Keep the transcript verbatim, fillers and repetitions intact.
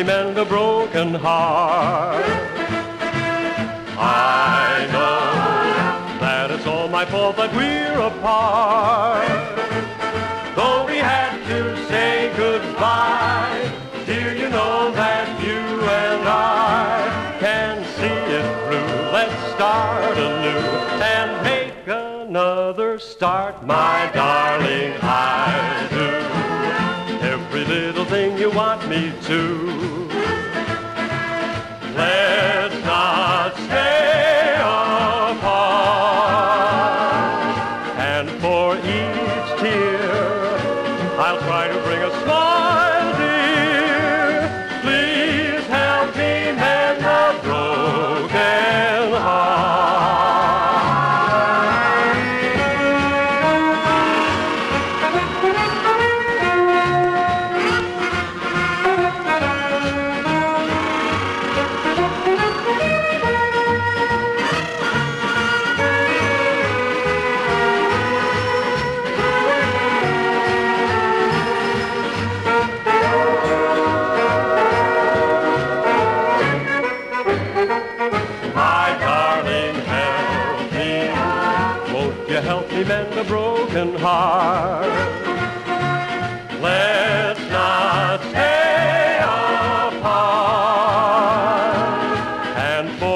to mend a broken heart. I know that it's all my fault that we're apart. Though we had to say goodbye, dear, you know that you and I can see it through. Let's start anew and make another start, my darling, I do. Little thing you want me to. Let's not stay apart. And for each tear, I'll try to bring a smile, dear. Please help me mend a broken heart. Help me mend a broken heart. Let's not stay apart. And for